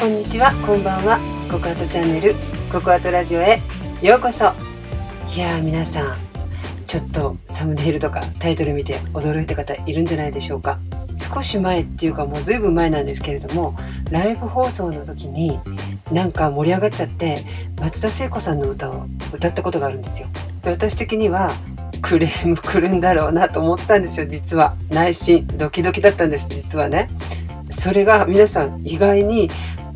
こんにちは、こんばんは。ココアトチャンネル、ココアトラジオへようこそ。いやー、皆さんちょっとサムネイルとかタイトル見て驚いた方いるんじゃないでしょうか。少し前っていうかもうずいぶん前なんですけれども、ライブ放送の時になんか盛り上がっちゃって松田聖子さんの歌を歌ったことがあるんですよ。で、私的にはクレーム来るんだろうなと思ったんですよ。実は内心ドキドキだったんです。実はね、それが皆さん意外に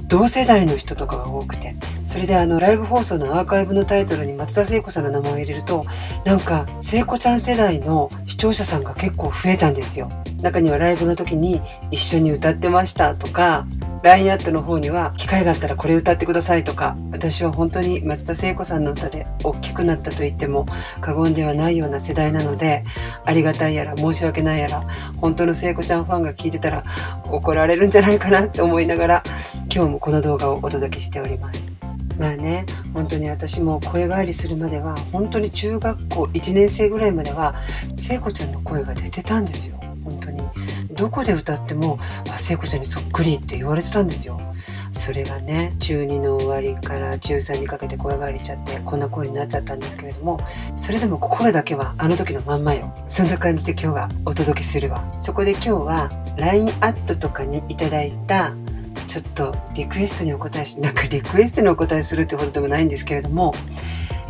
同世代の人とかが多くて、それでライブ放送のアーカイブのタイトルに松田聖子さんの名前を入れると、なんか聖子ちゃん世代の視聴者さんが結構増えたんですよ。中にはライブの時に一緒に歌ってましたとか、 LINE アットの方には機会があったらこれ歌ってくださいとか、私は本当に松田聖子さんの歌で大きくなったと言っても過言ではないような世代なので、ありがたいやら申し訳ないやら、本当の聖子ちゃんファンが聞いてたら怒られるんじゃないかなって思いながら、今日もこの動画をお届けしております。まあね、本当に私も声変わりするまでは、本当に中学校1年生ぐらいまでは聖子ちゃんの声が出てたんですよ。本当にどこで歌っても聖子ちゃんにそっくりって言われてたんですよ。それがね、中2の終わりから中3にかけて声変わりしちゃってこんな声になっちゃったんですけれども、それでも心だけはあの時のまんまよ。そんな感じで今日はお届けするわ。そこで今日は LINE アットとかにいただいたちょっとリクエストにお答えし、なんかリクエストにお答えするってほどでもないんですけれども、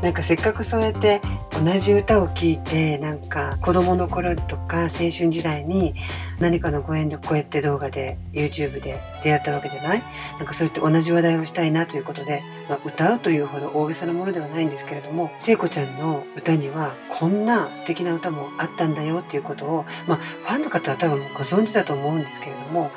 なんかせっかくそうやって同じ歌を聴いて、なんか子どもの頃とか青春時代に何かのご縁でこうやって動画で YouTube で出会ったわけじゃない。なんかそうやって同じ話題をしたいなということで、まあ、歌うというほど大げさなものではないんですけれども、聖子ちゃんの歌にはこんな素敵な歌もあったんだよっていうことを、まあ、ファンの方は多分ご存知だと思うんですけれども、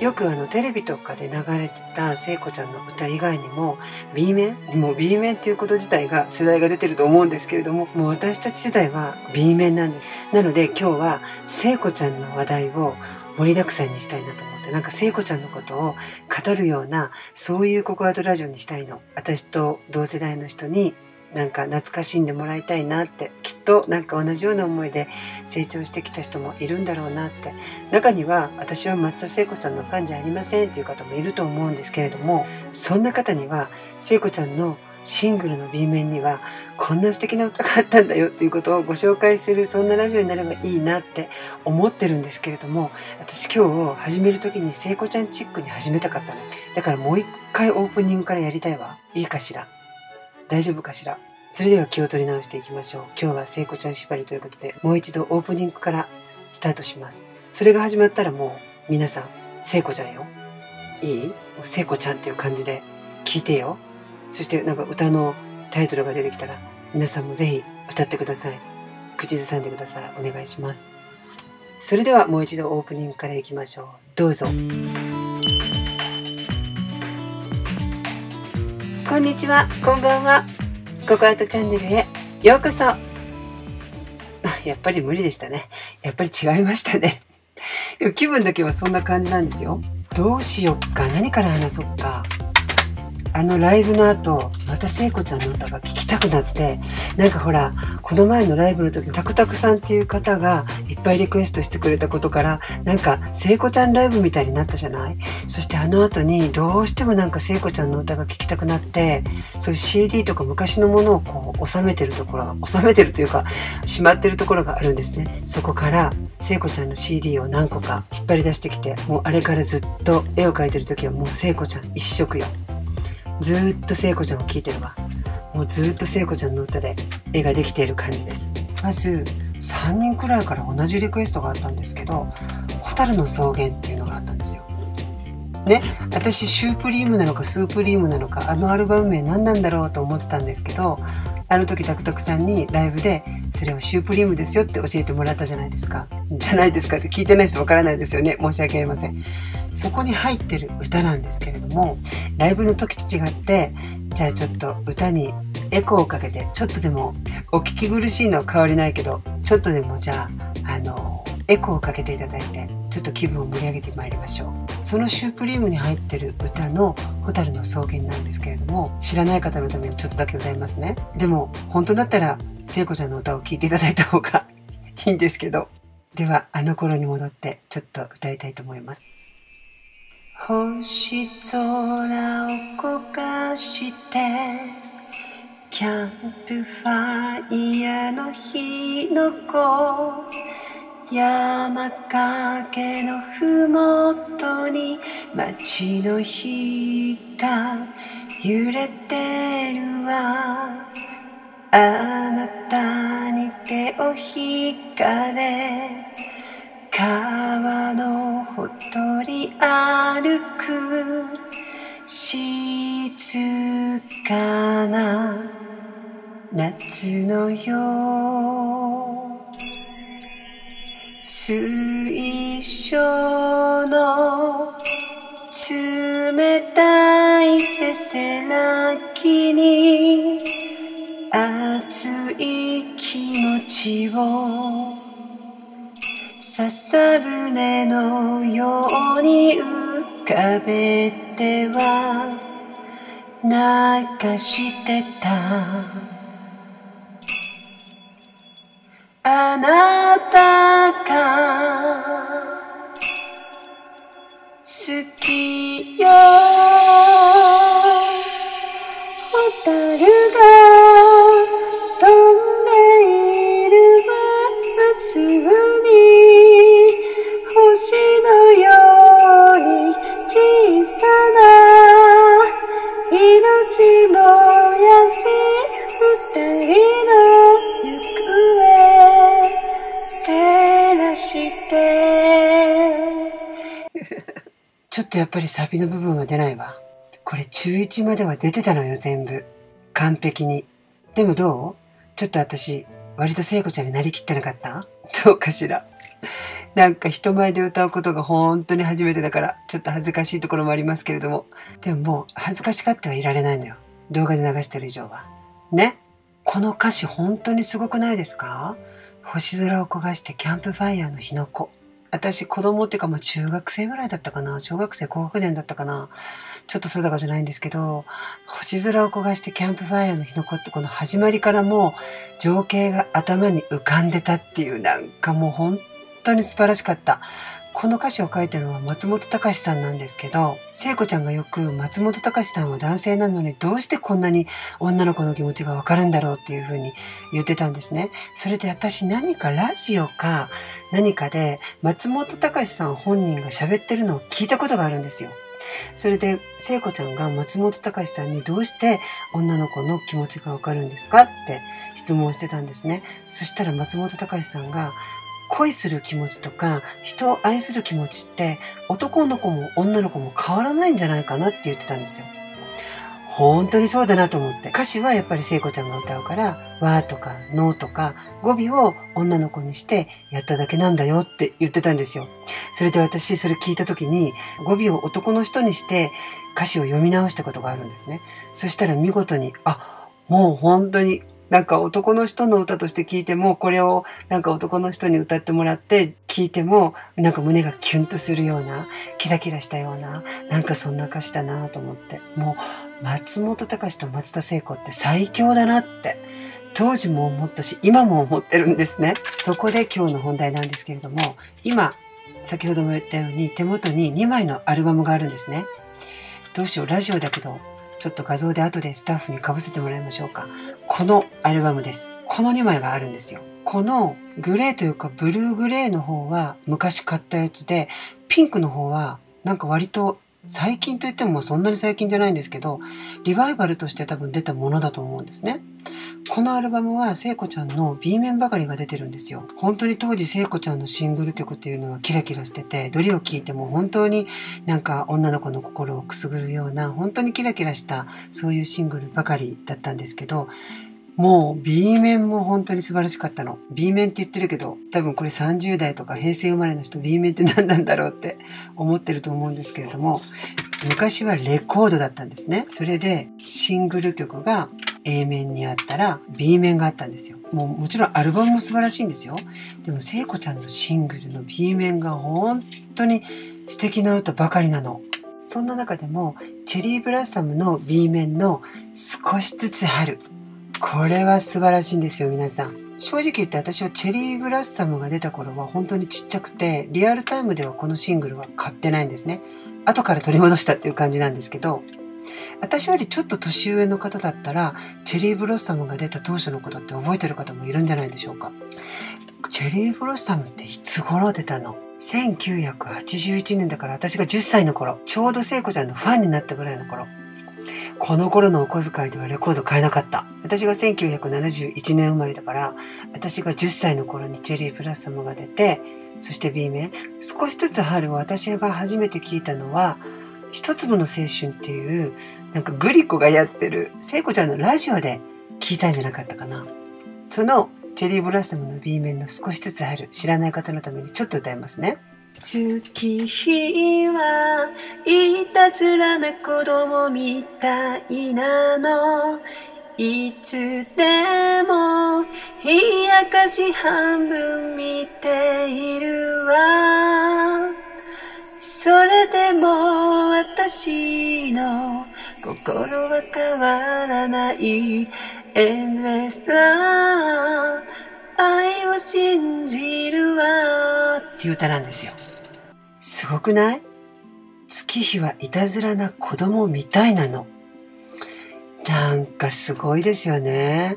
よくテレビとかで流れてた聖子ちゃんの歌以外にも B 面、もう B 面っていうこと自体が世代が出てると思うんですけれども、もう私たち世代は B 面なんです。なので今日は聖子ちゃんの話題を盛りだくさんにしたいなと思って、なんか聖子ちゃんのことを語るような、そういうココアトラジオにしたいの。私と同世代の人になんか懐かしんでもらいたいなって、きっとなんか同じような思いで成長してきた人もいるんだろうなって、中には私は松田聖子さんのファンじゃありませんっていう方もいると思うんですけれども、そんな方には聖子ちゃんのシングルの B 面にはこんな素敵な歌があったんだよっていうことをご紹介する、そんなラジオになればいいなって思ってるんですけれども、私今日始める時に聖子ちゃんチックに始めたかったの。だからもう一回オープニングからやりたいわ。いいかしら、大丈夫かしら。それでは気を取り直していきましょう。今日は聖子ちゃん縛りということで、もう一度オープニングからスタートします。それが始まったらもう皆さん聖子ちゃんよ、いい？聖子ちゃんっていう感じで聞いてよ。そしてなんか歌のタイトルが出てきたら皆さんもぜひ歌ってください。口ずさんでください。お願いします。それではもう一度オープニングからいきましょう。どうぞ。こんにちは、こんばんは。ココアトチャンネルへようこそ。やっぱり無理でしたね。やっぱり違いましたね。気分だけはそんな感じなんですよ。どうしよっか、何から話そっか。ライブの後、また聖子ちゃんの歌が聴きたくなって、なんかほら、この前のライブの時、タクタクさんっていう方がいっぱいリクエストしてくれたことから、なんか聖子ちゃんライブみたいになったじゃない？そして後にどうしてもなんか聖子ちゃんの歌が聴きたくなって、そういう CD とか昔のものをこう収めてるというか、しまってるところがあるんですね。そこから聖子ちゃんの CD を何個か引っ張り出してきて、もうあれからずっと絵を描いてる時はもう聖子ちゃん一色よ。ずーっと聖子ちゃんを聴いてるわ。もうずーっと聖子ちゃんの歌で絵ができている感じです。まず3人くらいから同じリクエストがあったんですけど、蛍の草原っていうのがあったんですよね。私シュープリームなのかスープリームなのか、アルバム名何なんだろうと思ってたんですけど、あの時タクタクさんにライブでそれはシュープリームですよって教えてもらったじゃないですか。じゃないですかって聞いてない人わからないですよね。申し訳ありません。そこに入ってる歌なんですけれども、ライブの時と違って、じゃあちょっと歌にエコーをかけて、ちょっとでもお聞き苦しいのは変わりないけど、ちょっとでもじゃあエコーをかけていただいて、ちょっと気分を盛り上げてまいりましょう。そのシュープリームに入ってる歌の蛍の草原なんですけれども、知らない方のためにちょっとだけ歌いますね。でも本当だったら聖子ちゃんの歌を聴いていただいた方がいいんですけど、ではあの頃に戻ってちょっと歌いたいと思います。星空を焦がしてキャンプファイヤーの火の粉、山陰のふもとに街の火が揺れてるわ。あなたに手を引かれ川のほとり歩く、静かな夏の夜、水晶の冷たいせせらぎに熱い気持ちを笹舟のように浮かべては流してた。あなたが好きよ、蛍がちょっとやっぱりサビの部分は出ないわ。これ中1までは出てたのよ、全部。完璧に。でもどう？ちょっと私、割と聖子ちゃんになりきってなかった？どうかしら。なんか人前で歌うことが本当に初めてだから、ちょっと恥ずかしいところもありますけれども。でももう恥ずかしがってはいられないのよ。動画で流してる以上は。ね。この歌詞本当にすごくないですか？星空を焦がしてキャンプファイヤーの火の粉。私子供っていうかもう中学生ぐらいだったかな、小学生高学年だったかな、ちょっと定かじゃないんですけど、星空を焦がしてキャンプファイヤーの火の粉ってこの始まりからもう情景が頭に浮かんでたっていう、なんかもう本当に素晴らしかった。この歌詞を書いたのは松本隆さんなんですけど、聖子ちゃんがよく松本隆さんは男性なのにどうしてこんなに女の子の気持ちがわかるんだろうっていうふうに言ってたんですね。それで私何かラジオか何かで松本隆さん本人が喋ってるのを聞いたことがあるんですよ。それで聖子ちゃんが松本隆さんにどうして女の子の気持ちがわかるんですかって質問してたんですね。そしたら松本隆さんが恋する気持ちとか人を愛する気持ちって男の子も女の子も変わらないんじゃないかなって言ってたんですよ。本当にそうだなと思って。歌詞はやっぱり聖子ちゃんが歌うから、わーとかのーとか語尾を女の子にしてやっただけなんだよって言ってたんですよ。それで私それ聞いた時に語尾を男の人にして歌詞を読み直したことがあるんですね。そしたら見事に、あ、もう本当になんか男の人の歌として聴いても、これをなんか男の人に歌ってもらって聴いても、なんか胸がキュンとするような、キラキラしたような、なんかそんな歌詞だなと思って。もう、松本隆と松田聖子って最強だなって、当時も思ったし、今も思ってるんですね。そこで今日の本題なんですけれども、今、先ほども言ったように手元に2枚のアルバムがあるんですね。どうしよう、ラジオだけど、ちょっと画像で後でスタッフに被せてもらいましょうか。このアルバムです。この2枚があるんですよ。このグレーというかブルーグレーの方は昔買ったやつで、ピンクの方はなんか割と最近といってもそんなに最近じゃないんですけど、リバイバルとして多分出たものだと思うんですね。このアルバムは聖子ちゃんの B 面ばかりが出てるんですよ。本当に当時聖子ちゃんのシングル曲っていうのはキラキラしてて、どれを聴いても本当になんか女の子の心をくすぐるような、本当にキラキラしたそういうシングルばかりだったんですけど、もう B 面も本当に素晴らしかったの。B 面って言ってるけど、多分これ30代とか平成生まれの人 B 面って何なんだろうって思ってると思うんですけれども、昔はレコードだったんですね。それでシングル曲が A 面にあったら B 面があったんですよ。もちろんアルバムも素晴らしいんですよ。でも聖子ちゃんのシングルの B 面が本当に素敵な歌ばかりなの。そんな中でもチェリーブラッサムの B 面の少しずつ春。これは素晴らしいんですよ、皆さん。正直言って私はチェリーブラッサムが出た頃は本当にちっちゃくて、リアルタイムではこのシングルは買ってないんですね。後から取り戻したっていう感じなんですけど、私よりちょっと年上の方だったら、チェリーブロッサムが出た当初のことって覚えてる方もいるんじゃないでしょうか。チェリーブロッサムっていつ頃出たの？1981年だから私が10歳の頃、ちょうど聖子ちゃんのファンになったぐらいの頃。この頃のお小遣いではレコード買えなかった。私が1971年生まれだから、私が10歳の頃にチェリーブラッサムが出て、そして B 面。少しずつ春を私が初めて聞いたのは、一粒の青春っていう、なんかグリコがやってる、聖子ちゃんのラジオで聞いたんじゃなかったかな。そのチェリーブラッサムの B 面の少しずつ春、知らない方のためにちょっと歌いますね。月日はいたずらな子供みたいなの、いつでも冷やかし半分見ているわ、それでも私の心は変わらない、エンレスな愛を信じるわっていう歌なんですよ。すごくない？月日はいたずらな子供みたいなの。なんかすごいですよね。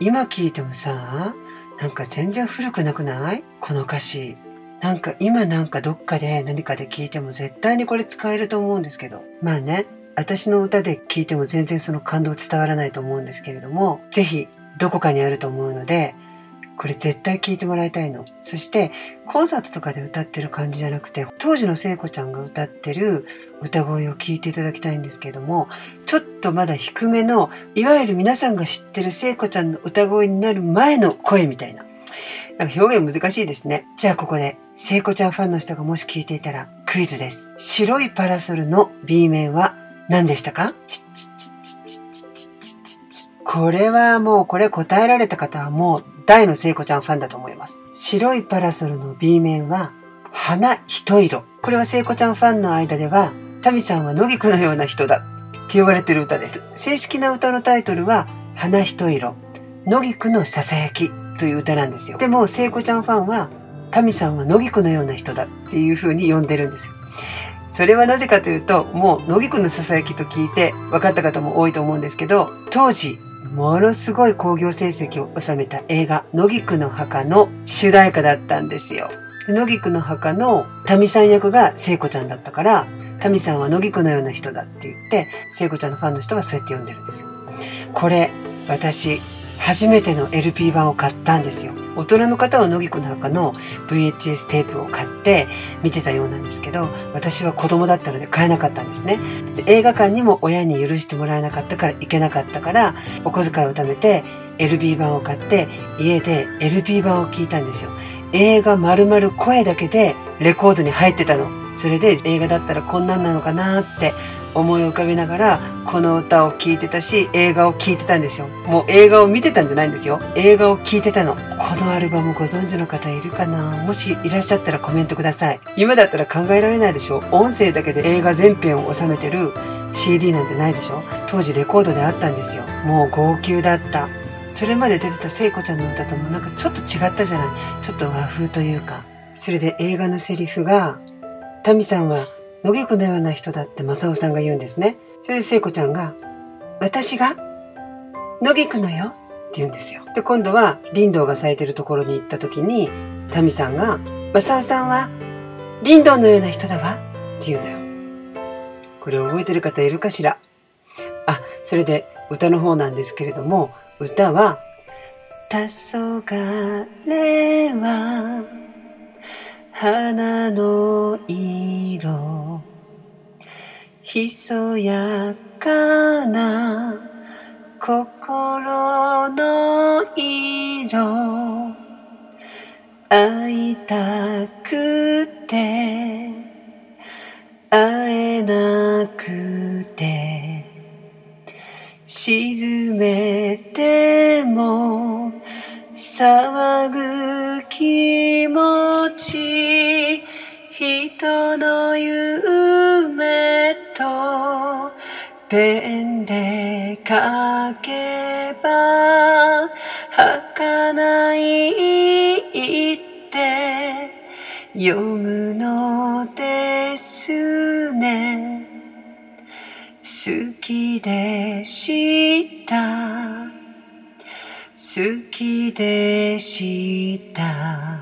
今聞いてもさ、なんか全然古くなくない？この歌詞。なんか今なんかどっかで何かで聞いても絶対にこれ使えると思うんですけど。まあね、私の歌で聞いても全然その感動伝わらないと思うんですけれども、ぜひどこかにあると思うので、これ絶対聞いてもらいたいの。そしてコンサートとかで歌ってる感じじゃなくて、当時の聖子ちゃんが歌ってる歌声を聞いていただきたいんですけれども、ちょっとまだ低めの、いわゆる皆さんが知ってる聖子ちゃんの歌声になる前の声みたいな。なんか表現難しいですね。じゃあここで聖子ちゃんファンの人がもし聞いていたらクイズです。白いパラソルの B 面は何でしたか？これはもう、これ答えられた方はもう大の聖子ちゃんファンだと思います。白いパラソルの B 面は、花一色。これは聖子ちゃんファンの間では、タミさんは野菊のような人だって言われてる歌です。正式な歌のタイトルは、花一色、野菊のささやきという歌なんですよ。でも聖子ちゃんファンは、タミさんは野菊のような人だっていう風に呼んでるんですよ。それはなぜかというと、もう野菊のささやきと聞いて分かった方も多いと思うんですけど、当時、ものすごい興行成績を収めた映画、野菊の墓の主題歌だったんですよ。野菊の墓のタミさん役が聖子ちゃんだったから、タミさんは野菊のような人だって言って、聖子ちゃんのファンの人はそうやって呼んでるんですよ。これ、私、初めての LP 版を買ったんですよ。大人の方は野菊の墓の VHS テープを買って見てたようなんですけど、私は子供だったので買えなかったんですね。で、映画館にも親に許してもらえなかったから行けなかったから、お小遣いを貯めて LP 版を買って、家で LP 版を聴いたんですよ。映画丸々声だけでレコードに入ってたの。それで映画だったらこんなんなのかなって思い浮かべながらこの歌を聴いてたし、映画を聴いてたんですよ。もう映画を見てたんじゃないんですよ。映画を聴いてたの。このアルバムご存知の方いるかな？もしいらっしゃったらコメントください。今だったら考えられないでしょ。音声だけで映画全編を収めてる CD なんてないでしょ。当時レコードであったんですよ。もう号泣だった。それまで出てた聖子ちゃんの歌ともなんかちょっと違ったじゃない。ちょっと和風というか。それで映画のセリフが、タミさんは野菊のような人だってマサオさんが言うんですね。それで聖子ちゃんが、私が野菊のよって言うんですよ。で、今度は林道が咲いてるところに行った時に、タミさんが、マサオさんは林道のような人だわって言うのよ。これ覚えてる方いるかしら。あ、それで歌の方なんですけれども、歌は、黄昏は花の色、ひそやかな心の色、会いたくて会えなくて、沈めても騒ぐ気持ち、人の夢とペンで書けば儚かないって読むのですね。好きでした好きでした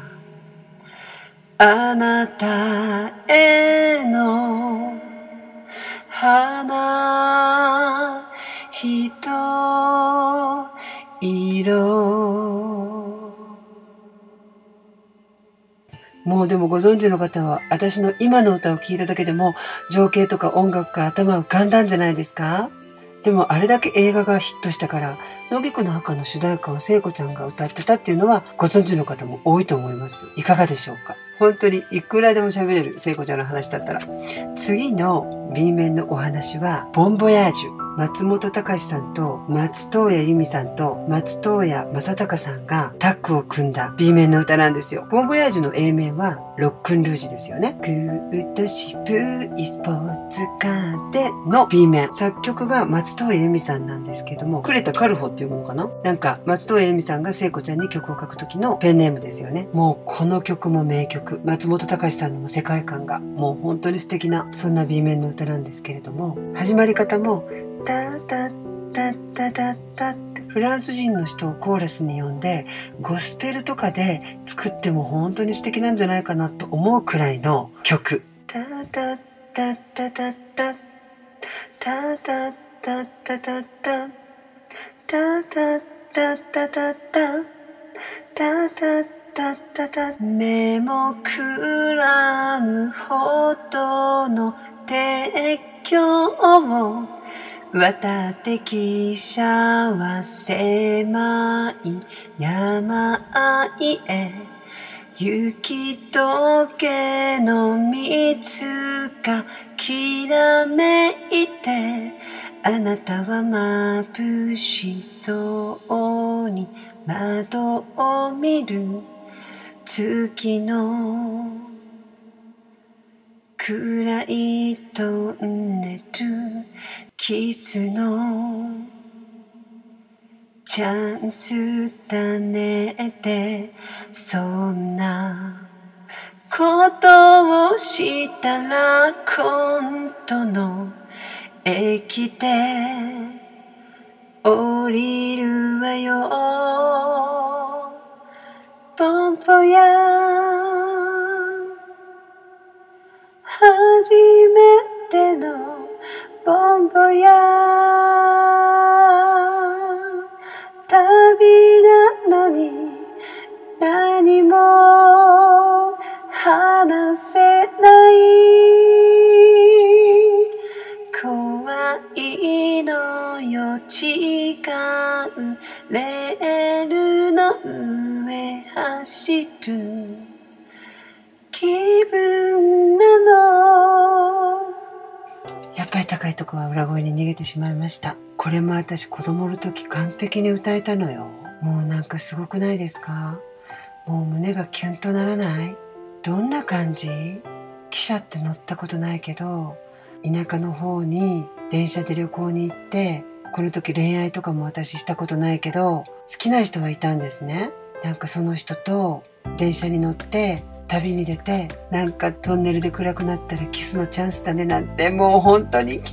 あなたへの花ひと色。もうでもご存知の方は私の今の歌を聴いただけでも情景とか音楽が頭浮かんだんじゃないですか。でもあれだけ映画がヒットしたから「野菊の墓」の主題歌を聖子ちゃんが歌ってたっていうのはご存知の方も多いと思います。いかがでしょうか。本当にいくらでも喋れる聖子ちゃんの話だったら。次の B 面のお話は「ボンボヤージュ」。松本隆さんと松任谷由実さんと松任谷正隆さんがタッグを組んだ B 面の歌なんですよ。ボンボヤージュの A 面はロックンルージュですよね。グッド渋いスポーツカーでの B 面。作曲が松任谷由実さんなんですけども、呉田軽穂っていうものかな。なんか松任谷由実さんが聖子ちゃんに曲を書く時のペンネームですよね。もうこの曲も名曲。松本隆さんの世界観がもう本当に素敵な、そんな B 面の歌なんですけれども、始まり方もタタタタタタってフランス人の人をコーラスに呼んでゴスペルとかで作っても本当に素敵なんじゃないかなと思うくらいの曲。タタタタタタタタタタタタタタタタタタタタタ。目もくらむほどの提供を渡って汽車は狭い山あいへ。雪解けの蜜がきらめいてあなたは眩しそうに窓を見る。月の暗いトンネルキスのチャンスだねってそんなことをしたら今度の駅で降りるわよ。ボンボヤ初めてのボンボヤ旅なのに何も話せない。怖いのよ違うレールの上走る気分なの。やっぱり高いとこは裏声に逃げてしまいました。これも私子供の時完璧に歌えたのよ。もうなんかすごくないですか。もう胸がキュンとならない。どんな感じ。汽車って乗ったことないけど、田舎の方に電車で旅行に行って、この時恋愛とかも私したことないけど、好きな人はいたんですね。なんかその人と電車に乗って、旅に出て、なんかトンネルで暗くなったらキスのチャンスだねなんて、もう本当にキャ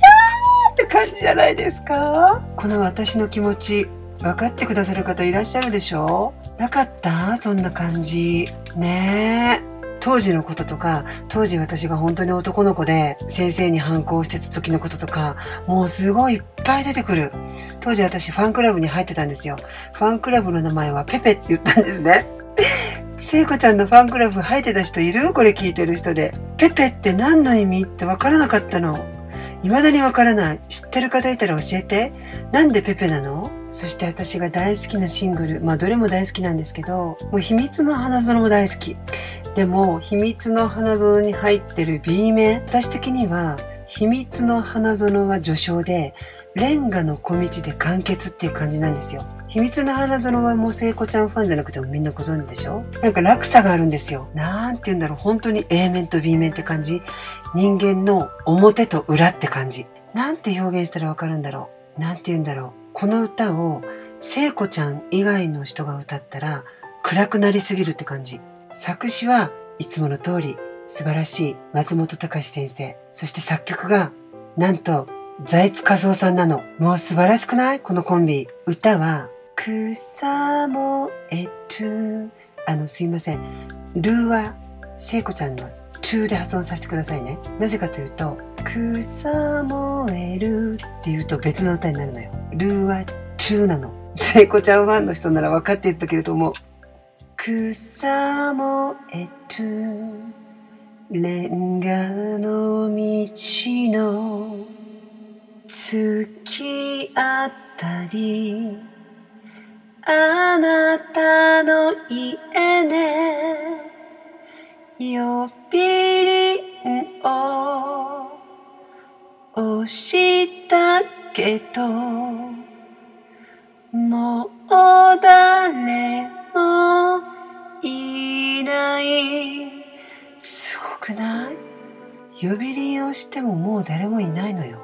ーって感じじゃないですか。この私の気持ち分かってくださる方いらっしゃるでしょ。なかったそんな感じねえ。当時のこととか、当時私が本当に男の子で先生に反抗してた時のこととか、もうすごいいっぱい出てくる。当時私ファンクラブに入ってたんですよ。ファンクラブの名前はペペって言ったんですね。聖子ちゃんのファンクラブ入ってた人いる？これ聞いてる人で。ペペって何の意味って分からなかったの。未だに分からない。知ってる方いたら教えて。なんでペペなの？そして私が大好きなシングル。まあどれも大好きなんですけど、もう秘密の花園も大好き。でも、秘密の花園に入ってる B 面。私的には、秘密の花園は序章で、レンガの小道で完結っていう感じなんですよ。秘密の花園はもう聖子ちゃんファンじゃなくてもみんなご存知でしょ。なんか落差があるんですよ。なんて言うんだろう。本当に A 面と B 面って感じ。人間の表と裏って感じ。なんて表現したらわかるんだろう。なんて言うんだろう。この歌を聖子ちゃん以外の人が歌ったら暗くなりすぎるって感じ。作詞はいつもの通り素晴らしい松本隆先生、そして作曲がなんと財津和夫さんなの。もう素晴らしくない？このコンビ。歌は草もえと、すいません、ルーは聖子ちゃんの中で発音させてくださいね。なぜかというと草燃えるっていうと別の歌になるのよ。ルーは中なの。聖子ちゃんファンの人なら分かっていたけれども、草燃えるレンガの道の月あたり、あなたの家で呼び鈴を押したけど、もう誰もいない。すごくない？呼び鈴をしてももう誰もいないのよ。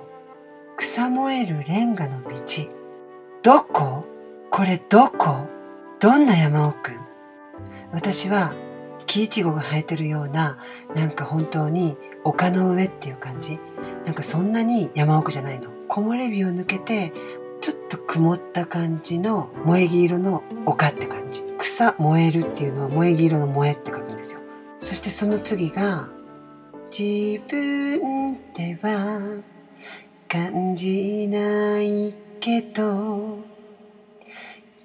草燃えるレンガの道。どこ？これどこ？どんな山奥？私は木いちごが生えてるような、なんか本当に丘の上っていう感じ。なんかそんなに山奥じゃないの。木漏れ日を抜けてちょっと曇った感じの萌え木色の丘って感じ。草燃えるっていうのは萌え木色の萌えって書くんですよ。そしてその次が、自分では感じないけど、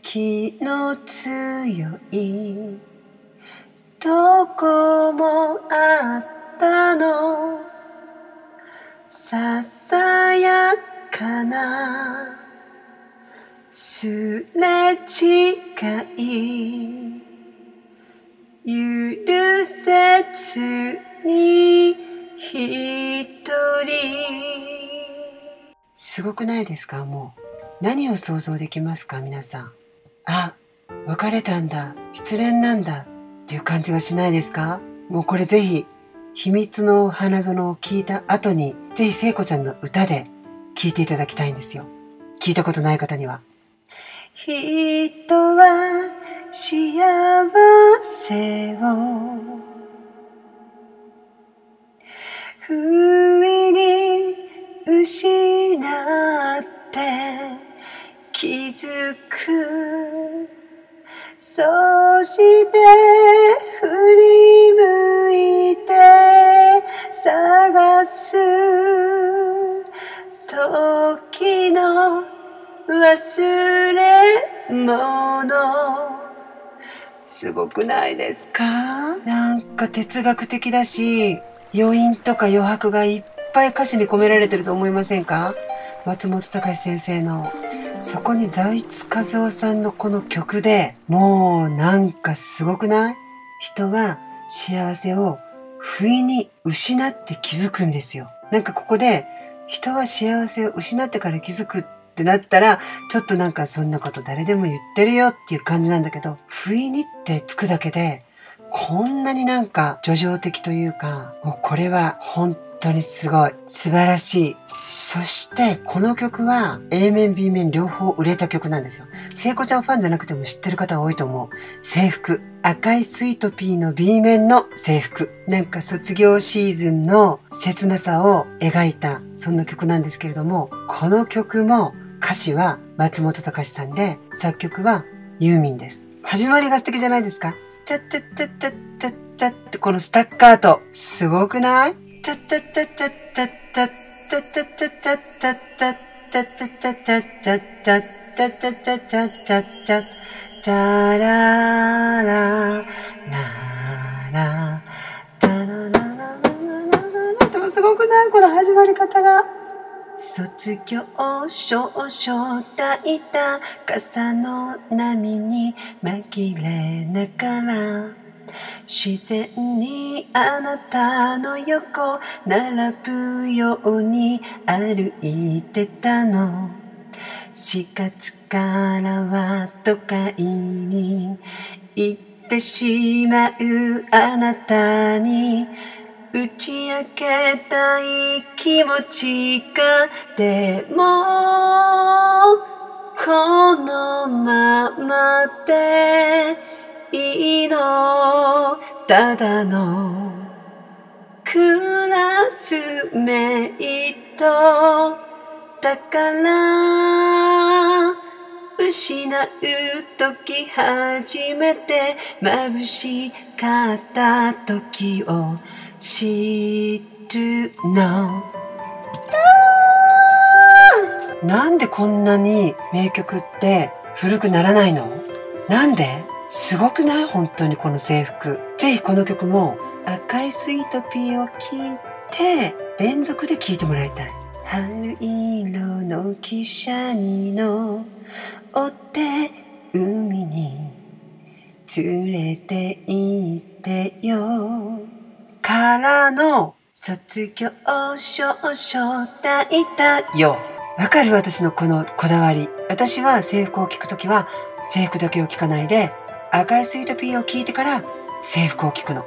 気の強いどこもあったの、ささやかなすれ違い、許せずに一人。すごくないですか？もう何を想像できますか皆さん。あ、別れたんだ、失恋なんだっていう感じがしないですか？もうこれぜひ秘密の花園を聞いた後にぜひ聖子ちゃんの歌で聞いていただきたいんですよ。聞いたことない方には。人は幸せを不意に失って気づく。そして振り向いて探す時の忘れ物。すごくないですか？なんか哲学的だし、余韻とか余白がいっぱい歌詞に込められてると思いませんか？松本隆先生の。そこに財津和夫さんのこの曲で、もうなんかすごくない？人は幸せを不意に失って気づくんですよ。なんかここで人は幸せを失ってから気づくってなったら、ちょっとなんかそんなこと誰でも言ってるよっていう感じなんだけど、不意にってつくだけで、こんなになんか叙情的というか、もうこれは本当にすごい、素晴らしい。そしてこの曲は A 面 B 面両方売れた曲なんですよ。聖子ちゃんファンじゃなくても知ってる方多いと思う。制服。赤いスイートピーの B 面の制服。なんか卒業シーズンの切なさを描いた、そんな曲なんですけれども、この曲も歌詞は松本隆さんで、作曲はユーミンです。始まりが素敵じゃないですか？チャッチャッチャッチャッチャッチャッってこのスタッカート、すごくない？チャッチャッチャッチャッチャッチャッチャッチャッチャッチャッチャッチャッチャッチャッチャッチャッチャッチャッチャッチャラララタララララ。でもすごくない？この始まり方が。卒業証書抱いた傘の波に紛れながら、自然にあなたの横並ぶように歩いてたの。4月からは都会に行ってしまうあなたに、打ち明けたい気持ちが、でもこのままでいいの、ただのクラスメイトだから失う時初めて眩しかった時を知るの。なんでこんなに名曲って古くならないの？なんで？すごくない？本当にこの制服。ぜひこの曲も赤いスイートピーを聴いて連続で聴いてもらいたい。春色の汽車に乗って海に連れて行ってよからの卒業証書抱いたよ。わかる？私のこのこだわり。私は制服を聴くときは制服だけを聴かないで赤いスイートピーを聴いてから制服を聴くの。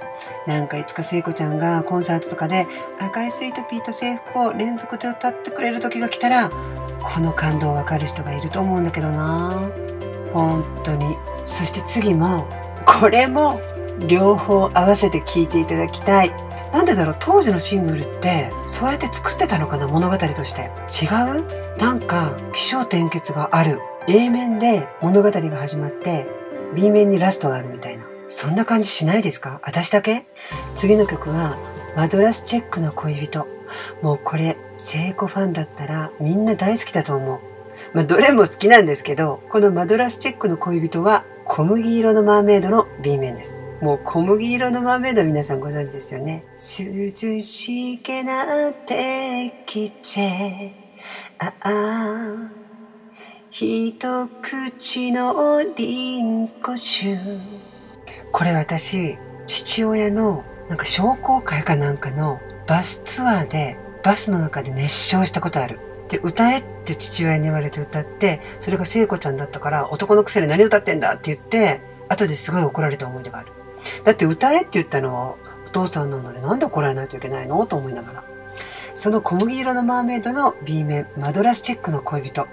なんかいつか聖子ちゃんがコンサートとかで赤いスイートピーと制服を連続で歌ってくれる時が来たらこの感動わかる人がいると思うんだけどな、本当に。そして次もこれも両方合わせて聴いていただきたい。なんでだろう、当時のシングルってそうやって作ってたのかな、物語として。違う？なんか起承転結がある。 A 面で物語が始まって B 面にラストがあるみたいな、そんな感じしないですか？私だけ？次の曲はマドラスチェックの恋人。もうこれ聖子ファンだったらみんな大好きだと思う。まあどれも好きなんですけど、このマドラスチェックの恋人は小麦色のマーメイドの B 面です。もう小麦色のマーメイド皆さんご存知ですよね。涼しげな天気でああ一口のリンゴ酒。これ私父親のなんか商工会かなんかのバスツアーでバスの中で熱唱したことある。で歌えって父親に言われて歌って、それが聖子ちゃんだったから男のくせに何歌ってんだって言って後ですごい怒られた思い出がある。だって歌えって言ったのはお父さんなのになんで怒られないといけないのと思いながら。その小麦色のマーメイドの B 面マドラスチェックの恋人、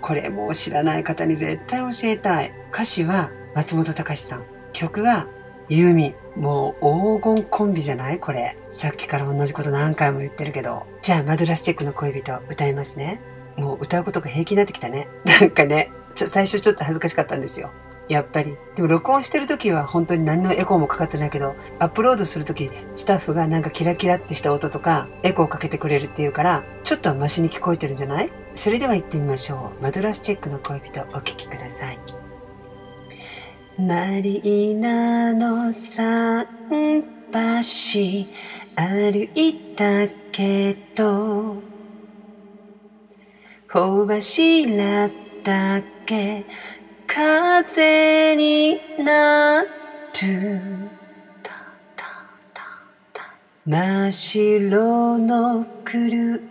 これもう知らない方に絶対教えたい。歌詞は松本隆さん、曲はユーミン。もう黄金コンビじゃない？これさっきから同じこと何回も言ってるけど。じゃあマドラスチェックの恋人歌いますね。もう歌うことが平気になってきたね。なんかね、最初ちょっと恥ずかしかったんですよ、やっぱり。でも録音してる時は本当に何のエコーもかかってないけど、アップロードする時スタッフがなんかキラキラってした音とかエコーかけてくれるっていうから、ちょっとはマシに聞こえてるんじゃない？それでは行ってみましょう。マドラスチェックの恋人お聴きください。マリーナの桟橋歩いたけど帆柱だけ風になる。真っ白のクルー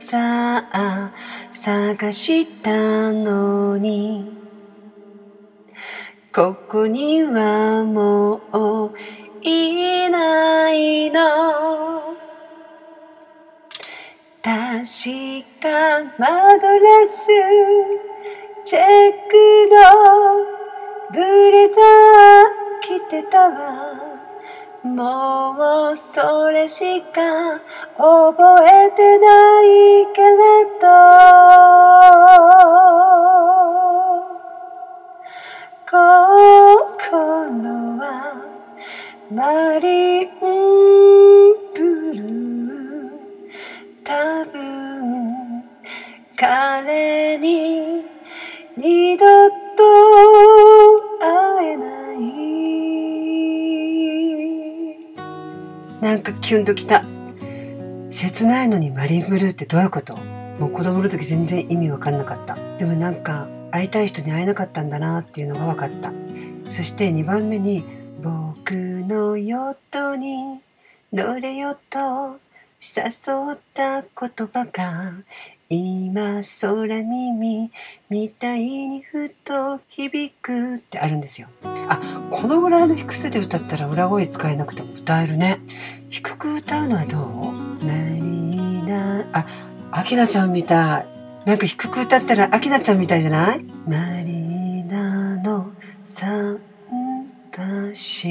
ザー探したのにここにはもういないの。確かマドレスチェックのブレザー着てたわ。もうそれしか覚えてないけれど心はマリンブルー。多分彼に二度と会えない。なんかキュンときた。切ないのにマリンブルーってどういうこと？もう子供の時全然意味わかんなかった。でもなんか会いたい人に会えなかったんだなっていうのが分かった。そして2番目に僕のヨットに乗れよと誘った言葉が今空耳みたいにふと響くってあるんですよ。あ、このぐらいの低さで歌ったら裏声使えなくても歌えるね。低く歌うのはどう？マリーナ、あ、明菜ちゃんみたい。なんか低く歌ったらアキナちゃんみたいじゃない？マリーナの桟橋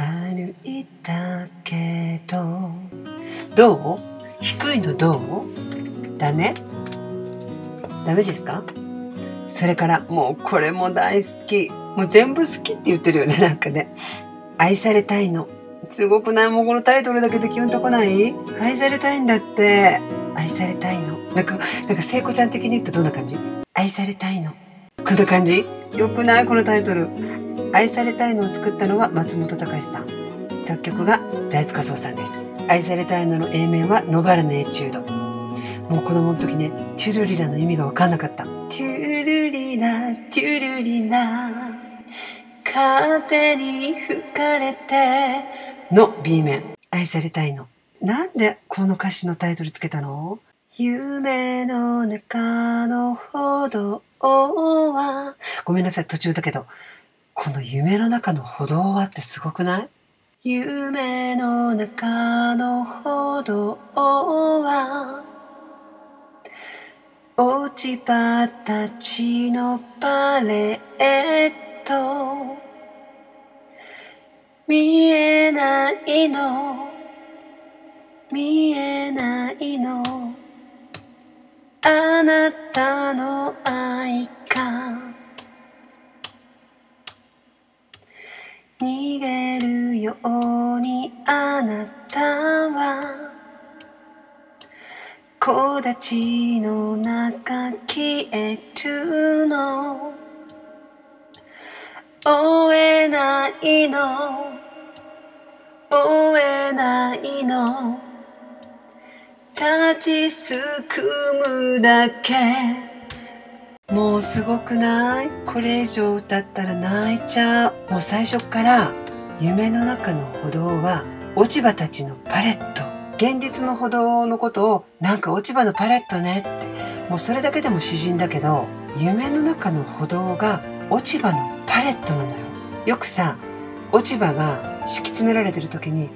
歩いたけど。どう？低いのどう？ダメ？ダメですか？それからもうこれも大好き。もう全部好きって言ってるよね、なんかね。愛されたいの。すごくない？もうこのタイトルだけでキュンとこない？愛されたいんだって。愛されたいの。なんか聖子ちゃん的に言ったらどんな感じ？愛されたいの。こんな感じ？よくない？このタイトル。愛されたいのを作ったのは松本隆さん。作曲が財津和夫さんです。愛されたいのの A 面は野原のエチュード。もう子供の時ね、トゥルリラの意味が分かんなかった。トゥルリラ、トゥルリラ。風に吹かれての B 面。愛されたいの。なんでこの歌詞のタイトルつけたの？夢の中の歩道は、ごめんなさい、途中だけど、この夢の中の歩道はってすごくない？夢の中の歩道は、落ち葉たちのパレット、見えないの、見えないの、あなたの愛か逃げるようにあなたは木立の中消えるの追えないの追えないの立ちすくむだけ。もうすごくない？これ以上歌ったら泣いちゃう。もう最初から夢の中の歩道は落ち葉たちのパレット。現実の歩道のことをなんか落ち葉のパレットねって。もうそれだけでも詩人だけど、夢の中の歩道が落ち葉のパレットなのよ。よくさ、落ち葉が敷き詰められてる時に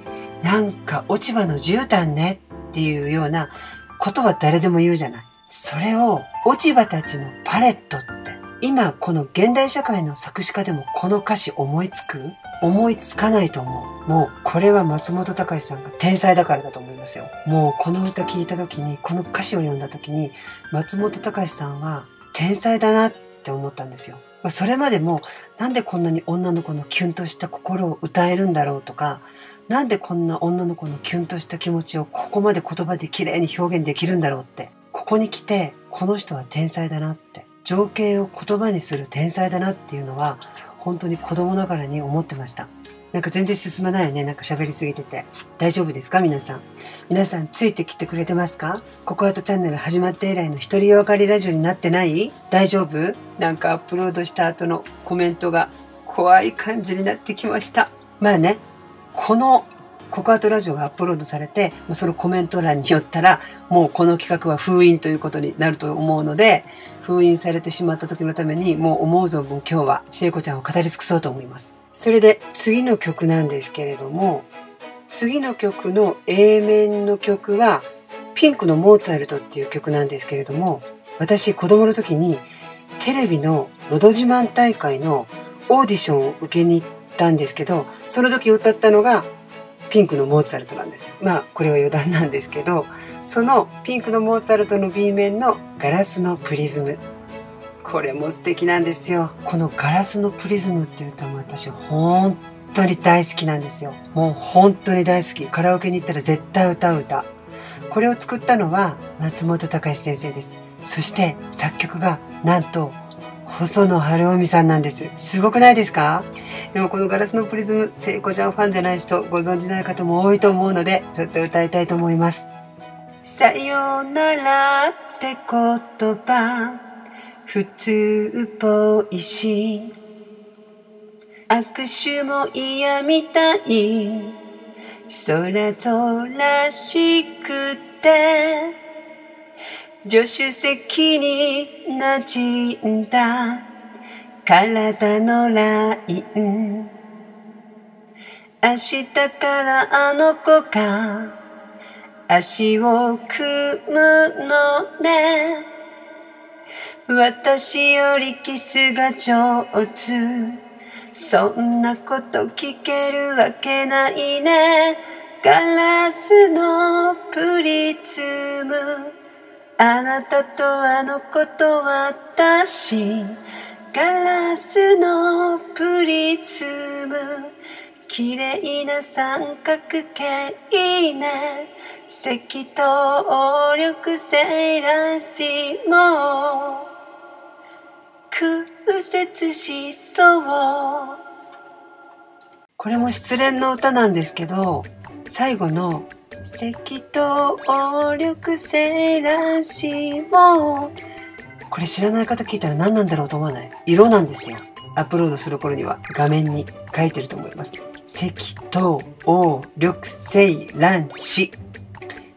なんか落ち葉の絨毯ねってっていうようなことは誰でも言うじゃない。それを落ち葉たちのパレットって今この現代社会の作詞家でもこの歌詞思いつく？思いつかないと思う。もうこれは松本隆さんが天才だからだと思いますよ。もうこの歌聞いた時にこの歌詞を読んだ時に松本隆さんは天才だなって思ったんですよ。それまでもなんでこんなに女の子のキュンとした心を歌えるんだろうとかなんでこんな女の子のキュンとした気持ちをここまで言葉で綺麗に表現できるんだろうって。ここに来て、この人は天才だなって。情景を言葉にする天才だなっていうのは、本当に子供ながらに思ってました。なんか全然進まないよね。なんか喋りすぎてて。大丈夫ですか皆さん。皆さんついてきてくれてますか？ココアートチャンネル始まって以来の一人よがりラジオになってない？大丈夫？なんかアップロードした後のコメントが怖い感じになってきました。まあね。このココアートラジオがアップロードされて、そのコメント欄によったら、もうこの企画は封印ということになると思うので、封印されてしまった時のために、もう思う存分今日は聖子ちゃんを語り尽くそうと思います。それで次の曲なんですけれども、次の曲の A 面の曲は、ピンクのモーツァルトっていう曲なんですけれども、私子供の時にテレビののど自慢大会のオーディションを受けに行って、たんですけど、その時歌ったのがピンクのモーツァルトなんですよ。まあこれは余談なんですけど、そのピンクのモーツァルトの B 面のガラスのプリズム。これも素敵なんですよ。このガラスのプリズムっていう歌も私本当に大好きなんですよ。もう本当に大好き。カラオケに行ったら絶対歌う歌。これを作ったのは松本隆先生です。そして作曲がなんと細野晴臣さんなんです。すごくないですか？でもこのガラスのプリズム、聖子ちゃんファンじゃない人、ご存じない方も多いと思うので、ちょっと歌いたいと思います。さよならって言葉、普通っぽいし、握手も嫌みたい、そらぞらしくて、助手席になじんだ体のライン明日からあの子が足を組むのね私よりキスが上手、そんなこと聞けるわけないね。ガラスのプリズム、あなたとあの子と私。ガラスのプリズム、綺麗な三角形ね。赤等力セーラーシも屈折しそう。これも失恋の歌なんですけど、最後の赤等力セーラーシも、これ知らない方聞いたら何なんだろうと思わない？色なんですよ。アップロードする頃には画面に書いてると思います。赤等力セーラーシ、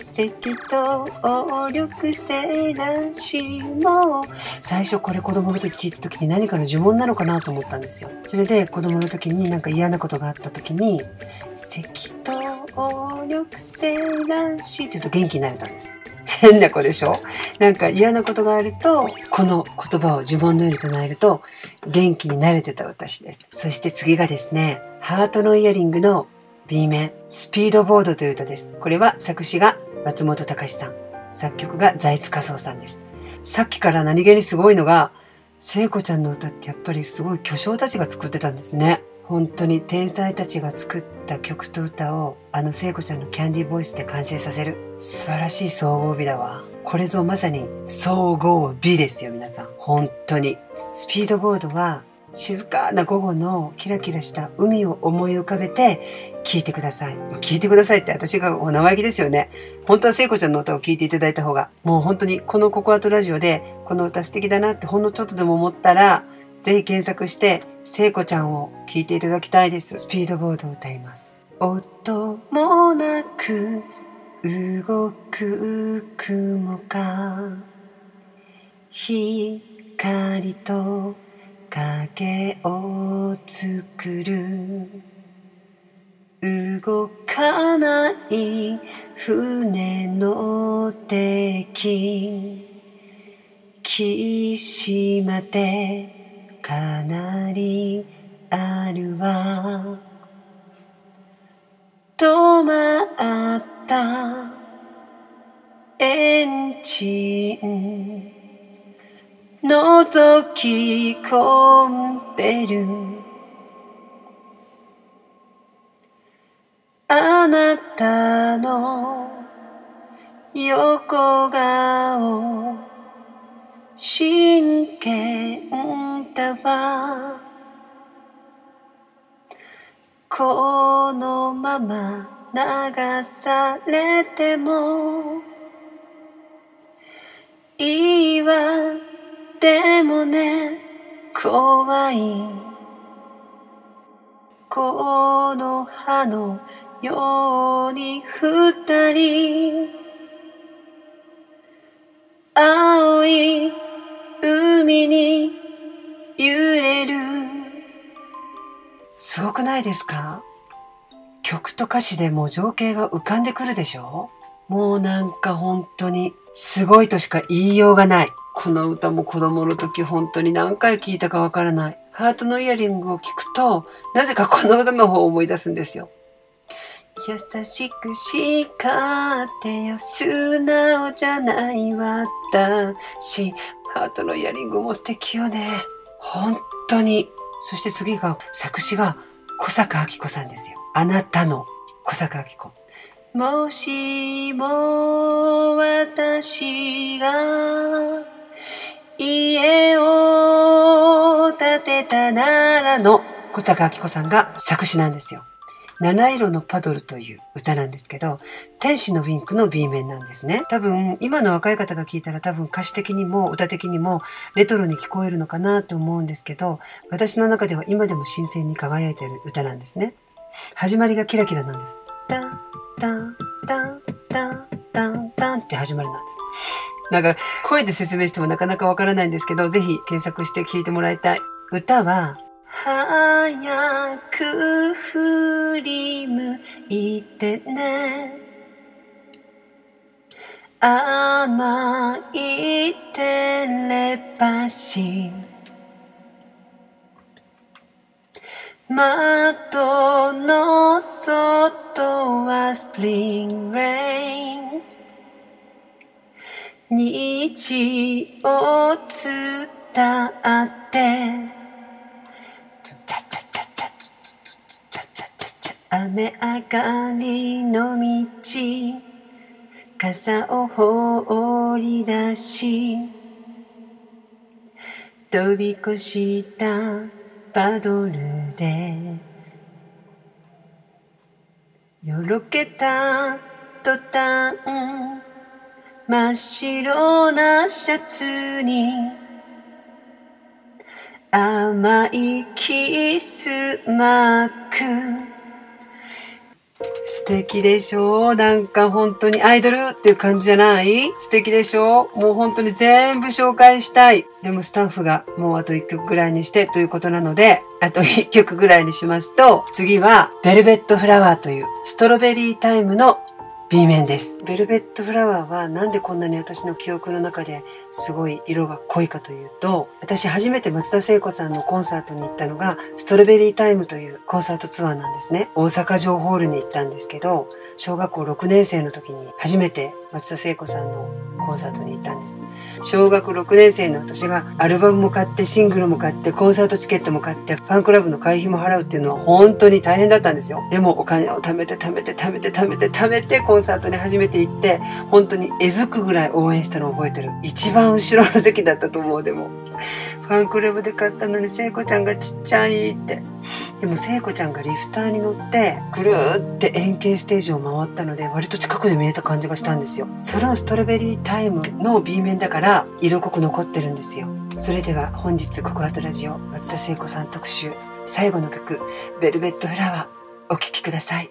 赤等力セーラーシも、最初これ子供の時聞いた時に何かの呪文なのかなと思ったんですよ。それで子供の時になんか嫌なことがあった時に赤等力セーラーシって言うと元気になれたんです。変な子でしょ？なんか嫌なことがあるとこの言葉を呪文のように唱えると元気になれてた私です。そして次がですね、ハートのイヤリングの B 面スピードボードという歌です。これは作詞が松本隆さん、作曲が財津和夫さんです。さっきから何気にすごいのが、聖子ちゃんの歌ってやっぱりすごい巨匠たちが作ってたんですね。本当に天才たちが作った曲と歌をあの聖子ちゃんのキャンディーボイスで完成させる、素晴らしい総合美だわ。これぞまさに総合美ですよ皆さん。本当にスピードボードは静かな午後のキラキラした海を思い浮かべて聴いてください。聴いてくださいって私が生意気ですよね。本当は聖子ちゃんの歌を聴いていただいた方が、もう本当にこのココアトラジオでこの歌素敵だなってほんのちょっとでも思ったら、ぜひ検索して聖子ちゃんを聴いていただきたいです。スピードボードを歌います。音もなく動く雲か、光と影を作る、動かない船の敵、岸までかなりあるわ。止まったエンジン覗き込んでる、あなたの横顔真剣だわ。このまま流されてもいいわ。でもね、怖い。この葉のように二人、青い海に揺れる。すごくないですか？曲と歌詞でもう情景が浮かんでくるでしょ？もうなんか本当にすごいとしか言いようがない。この歌も子供の時本当に何回聴いたかわからない。ハートのイヤリングを聴くと、なぜかこの歌の方を思い出すんですよ。優しく叱ってよ、素直じゃない私。ハートのイヤリングも素敵よね。本当に。そして次が、作詞が小坂明子さんですよ。あなたの小坂明子。もしも私が家を建てたならの小坂明子さんが作詞なんですよ。七色のパドルという歌なんですけど、天使のウィンクの B 面なんですね。多分今の若い方が聞いたら多分歌詞的にも歌的にもレトロに聞こえるのかなと思うんですけど、私の中では今でも新鮮に輝いている歌なんですね。始まりがキラキラなんです。タンタンタンタンタンって始まりなんです。なんか声で説明してもなかなかわからないんですけど、ぜひ検索して聴いてもらいたい。歌は、早く振り向いてね、甘いテレパシー、窓の外はスプリングレイン、日を伝って雨上がりの道、傘を放り出し、飛び越したパドルで、よろけた途端、真っ白なシャツに、甘いキスマーク。素敵でしょ？なんか本当にアイドルっていう感じじゃない？素敵でしょ？もう本当に全部紹介したい。でもスタッフがもうあと1曲ぐらいにしてということなので、あと1曲ぐらいにしますと、次はベルベットフラワーというストロベリータイムの B 面です。ベルベットフラワーはなんでこんなに私の記憶の中ですごい色が濃いかというと、私初めて松田聖子さんのコンサートに行ったのがストロベリータイムというコンサートツアーなんですね。大阪城ホールに行ったんですけど、小学校6年生の時に初めて松田聖子さんのコンサートに行ったんです。小学6年生の私がアルバムも買ってシングルも買ってコンサートチケットも買ってファンクラブの会費も払うっていうのは本当に大変だったんですよ。でもお金を貯めてコンサートに初めて行って本当にえずくぐらい応援したのを覚えてる。一番後ろの席だったと思う。でもファンクラブで買ったのに聖子ちゃんがちっちゃいって。でも聖子ちゃんがリフターに乗ってぐるーって円形ステージを回ったので割と近くで見えた感じがしたんですよ。それをストロベリータイムの B 面だから色濃く残ってるんですよ。それでは本日ココアトラジオ松田聖子さん特集、最後の曲ベルベットフラワーお聴きください。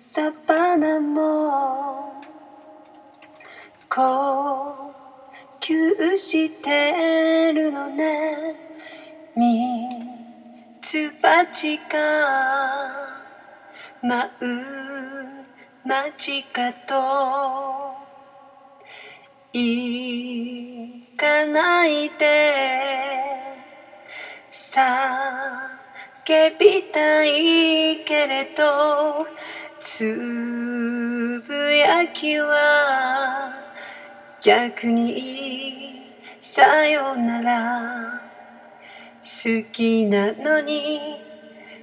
草花も呼吸してるのね、ミツバチが舞う街角、行かないでさ叫びたいけれど、つぶやきは逆にさよなら。好きなのに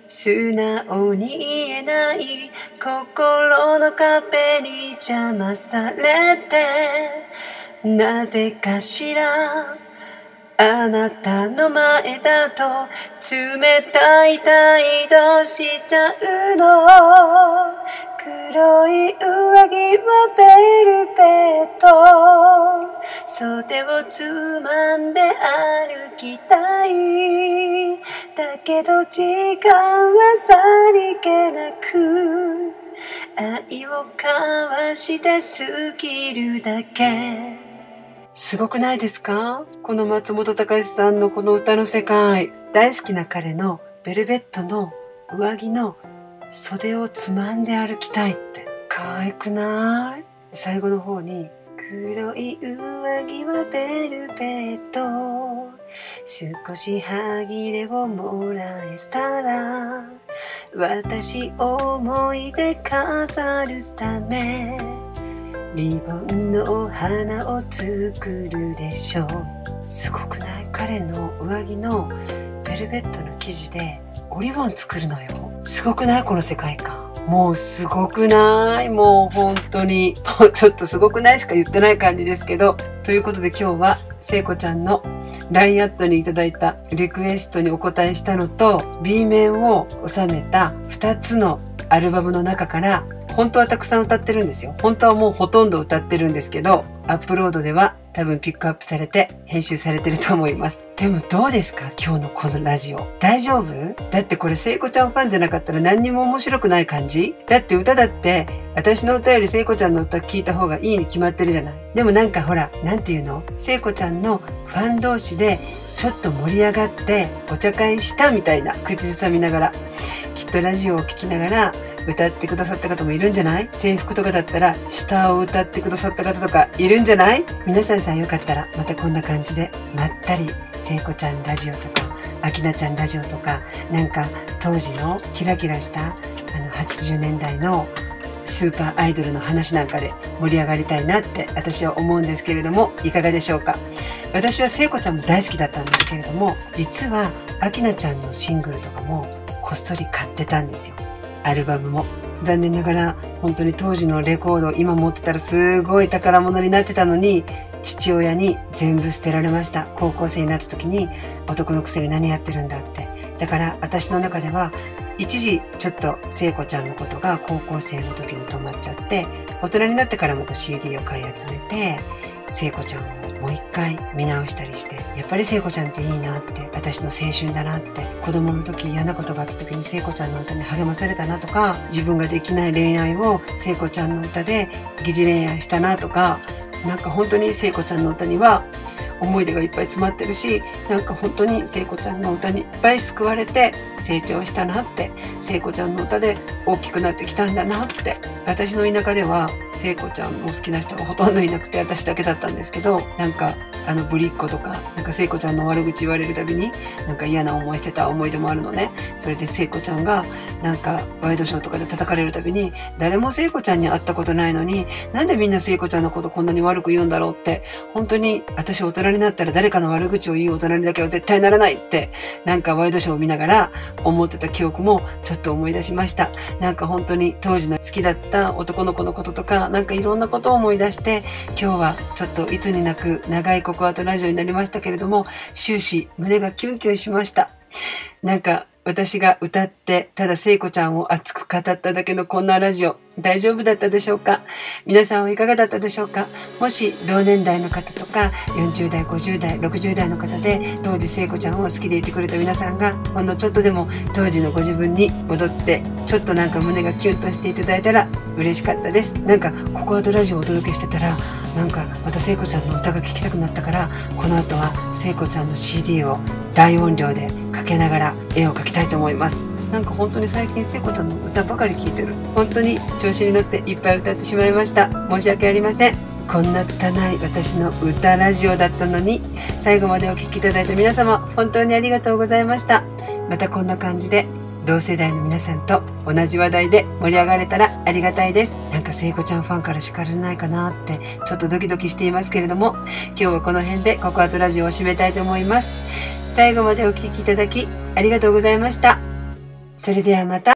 素直に言えない、心の壁に邪魔されて、なぜかしらあなたの前だと冷たい態度しちゃうの。黒い上着はベルベット、袖をつまんで歩きたい。だけど時間はさりげなく愛を交わして過ぎるだけ。すごくないですか？この松本隆さんのこの歌の世界。大好きな彼のベルベットの上着の袖をつまんで歩きたいって。可愛くない？最後の方に、黒い上着はベルベット、少し歯切れをもらえたら、私思い出飾るためリボンの花を作るでしょう。すごくない？彼の上着のベルベットの生地でおリボン作るのよ。すごくない？この世界観。もうすごくない？もう本当に。もうちょっとすごくないしか言ってない感じですけど。ということで今日は聖子ちゃんの LINE アットにいただいたリクエストにお答えしたのと B 面を収めた2つのアルバムの中から本当はたくさん歌ってるんですよ。本当はもうほとんど歌ってるんですけど、アップロードでは多分ピックアップされて編集されてると思います。でもどうですか？今日のこのラジオ。大丈夫？だってこれ聖子ちゃんファンじゃなかったら何にも面白くない感じ？だって歌だって私の歌より聖子ちゃんの歌聞いた方がいいに決まってるじゃない。でもなんかほら、なんていうの？聖子ちゃんのファン同士でちょっと盛り上がってお茶会したみたいな口ずさみながら。きっとラジオを聞きながら歌ってくださった方もいるんじゃない？制服とかだったら下を歌ってくださった方とかいるんじゃない？皆さんさ、よかったらまたこんな感じでまったり聖子ちゃんラジオとかあきなちゃんラジオとか、なんか当時のキラキラした80年代のスーパーアイドルの話なんかで盛り上がりたいなって私は思うんですけれども、いかがでしょうか。私は聖子ちゃんも大好きだったんですけれども、実はあきなちゃんのシングルとかもこっそり買ってたんですよ。アルバムも残念ながら本当に当時のレコードを今持ってたらすごい宝物になってたのに、父親に全部捨てられました。高校生になった時に、男のくせに何やってるんだって。だから私の中では一時ちょっと聖子ちゃんのことが高校生の時に止まっちゃって、大人になってからまた CD を買い集めて聖子ちゃんをもう一回見直したりして、やっぱり聖子ちゃんっていいなって、私の青春だなって、子供の時嫌なことがあった時に聖子ちゃんの歌に励まされたなとか、自分ができない恋愛を聖子ちゃんの歌で疑似恋愛したなとか、なんか本当に聖子ちゃんの歌には思い出がいっぱい詰まってるし、なんか本当に聖子ちゃんの歌にいっぱい救われて成長したなって、聖子ちゃんの歌で大きくなってきたんだなって。私の田舎では聖子ちゃんも好きな人がほとんどいなくて、私だけだったんですけど、なんかぶりっ子とか、なんか聖子ちゃんの悪口言われるたびになんか嫌な思いしてた思い出もあるのね。それで聖子ちゃんがなんかワイドショーとかで叩かれるたびに、誰も聖子ちゃんに会ったことないのになんでみんな聖子ちゃんのことこんなに悪く言うんだろうって、本当に私大人になったら誰かの悪口を言う大人にだけは絶対ならないって、なんかワイドショーを見ながら思ってた記憶もちょっと思い出しました。なんか本当に当時の好きだった男の子のこととか、なんかいろんなことを思い出して、今日はちょっといつになく長いココアとラジオになりましたけれども、終始胸がキュンキュンしました。なんか私が歌ってただ聖子ちゃんを熱く語っただけのこんなラジオ、大丈夫だったでしょうか。皆さんはいかがだったでしょうか。もし同年代の方とか40代50代60代の方で、当時聖子ちゃんを好きでいてくれた皆さんがほんのちょっとでも当時のご自分に戻って、ちょっとなんか胸がキュンとしていただいたら嬉しかったです。なんかココアドラジオをお届けしてたら、なんかまた聖子ちゃんの歌が聴きたくなったから、この後は聖子ちゃんの CD を大音量でかけながら絵を描きたいと思います。なんか本当に最近聖子ちゃんの歌ばかり聴いてる。本当に調子に乗っていっぱい歌ってしまいました。申し訳ありません。こんな拙い私の歌ラジオだったのに、最後までお聴きいただいた皆様本当にありがとうございました。またこんな感じで同世代の皆さんと同じ話題で盛り上がれたらありがたいです。なんか聖子ちゃんファンから叱られないかなってちょっとドキドキしていますけれども、今日はこの辺でココアとラジオを締めたいと思います。最後までお聴きいただきありがとうございました。それではまた。